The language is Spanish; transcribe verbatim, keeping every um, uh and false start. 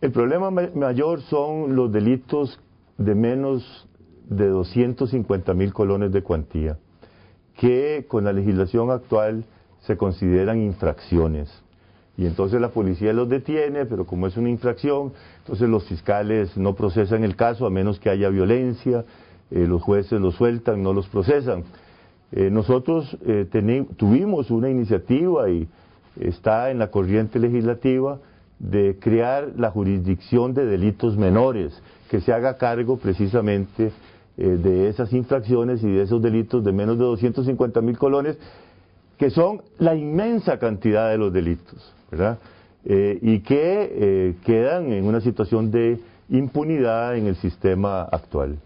El problema mayor son los delitos de menos de doscientos cincuenta mil colones de cuantía, que con la legislación actual se consideran infracciones. Y entonces la policía los detiene, pero como es una infracción, entonces los fiscales no procesan el caso a menos que haya violencia, eh, los jueces los sueltan, no los procesan. Eh, nosotros eh, tuvimos una iniciativa y está en la corriente legislativa de crear la jurisdicción de delitos menores, que se haga cargo precisamente eh, de esas infracciones y de esos delitos de menos de doscientos cincuenta mil colones, que son la inmensa cantidad de los delitos, ¿verdad? Eh, y que eh, quedan en una situación de impunidad en el sistema actual.